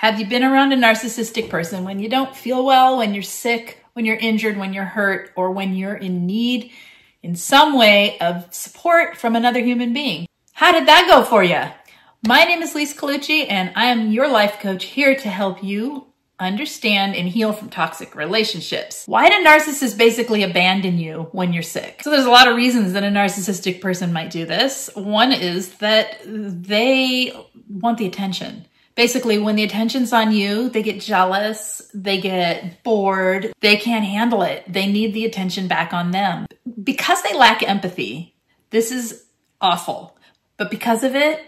Have you been around a narcissistic person when you don't feel well, when you're sick, when you're injured, when you're hurt, or when you're in need in some way of support from another human being? How did that go for you? My name is Lise Colucci, and I am your life coach here to help you understand and heal from toxic relationships. Why do narcissists basically abandon you when you're sick? So there's a lot of reasons that a narcissistic person might do this. One is that they want the attention. Basically, when the attention's on you, they get jealous, they get bored, they can't handle it. They need the attention back on them. Because they lack empathy, this is awful. But because of it,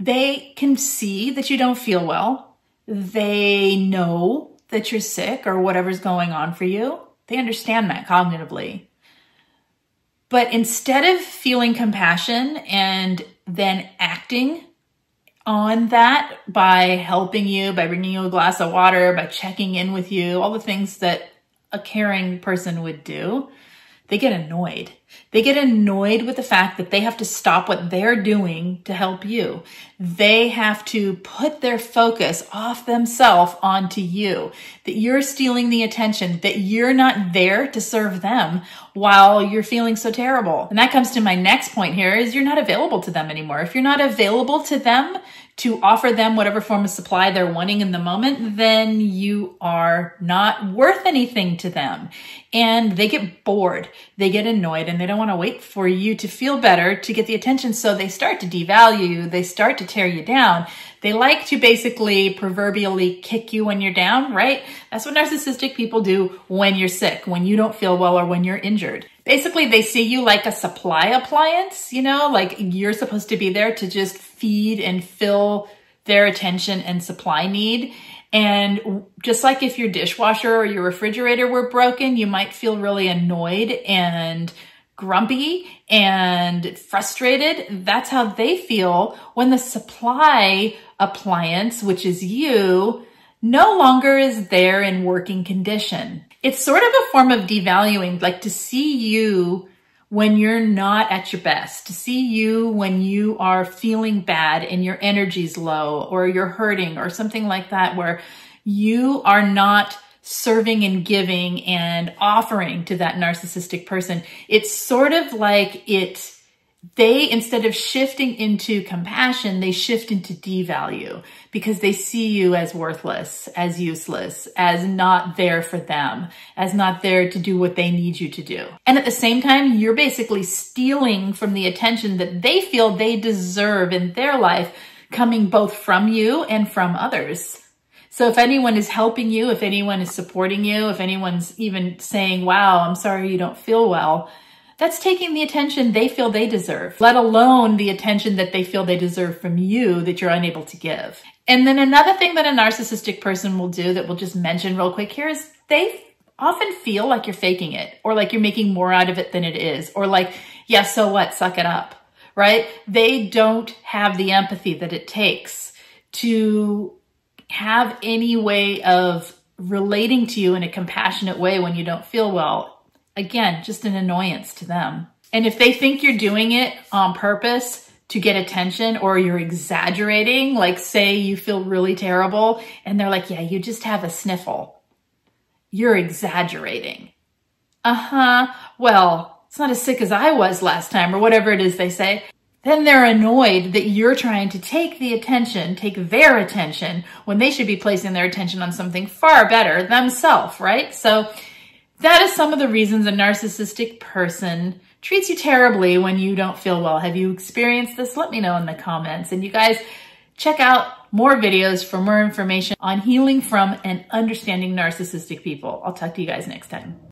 they can see that you don't feel well. They know that you're sick or whatever's going on for you. They understand that cognitively. But instead of feeling compassion and then acting on that by helping you, by bringing you a glass of water, by checking in with you, all the things that a caring person would do, they get annoyed. They get annoyed with the fact that they have to stop what they're doing to help you. They have to put their focus off themselves onto you, that you're stealing the attention, that you're not there to serve them while you're feeling so terrible. And that comes to my next point here is you're not available to them anymore. If you're not available to them to offer them whatever form of supply they're wanting in the moment, then you are not worth anything to them. And they get bored, they get annoyed, and they don't want to wait for you to feel better to get the attention. So they start to devalue you, they start to tear you down. They like to basically proverbially kick you when you're down, right? That's what narcissistic people do when you're sick, when you don't feel well, or when you're injured. Basically, they see you like a supply appliance, you know, like you're supposed to be there to just feed and fill their attention and supply need. And just like if your dishwasher or your refrigerator were broken, you might feel really annoyed and grumpy and frustrated. That's how they feel when the supply appliance, which is you, no longer is there in working condition. It's sort of a form of devaluing, like to see you when you're not at your best, to see you when you are feeling bad and your energy's low or you're hurting or something like that, where you are not serving and giving and offering to that narcissistic person. It's sort of like they, instead of shifting into compassion, they shift into devalue because they see you as worthless, as useless, as not there for them, as not there to do what they need you to do. And at the same time, you're basically stealing from the attention that they feel they deserve in their life, coming both from you and from others. So if anyone is helping you, if anyone is supporting you, if anyone's even saying, wow, I'm sorry you don't feel well, that's taking the attention they feel they deserve, let alone the attention that they feel they deserve from you that you're unable to give. And then another thing that a narcissistic person will do that we'll just mention real quick here is they often feel like you're faking it, or like you're making more out of it than it is, or like, yeah, so what, suck it up, right? They don't have the empathy that it takes to have any way of relating to you in a compassionate way when you don't feel well. Again, just an annoyance to them. And if they think you're doing it on purpose to get attention, or you're exaggerating, like say you feel really terrible and they're like, yeah, you just have a sniffle. You're exaggerating. Well, it's not as sick as I was last time, or whatever it is they say. Then they're annoyed that you're trying to take the attention, take their attention, when they should be placing their attention on something far better themselves, right? So that is some of the reasons a narcissistic person treats you terribly when you don't feel well. Have you experienced this? Let me know in the comments. And you guys, check out more videos for more information on healing from and understanding narcissistic people. I'll talk to you guys next time.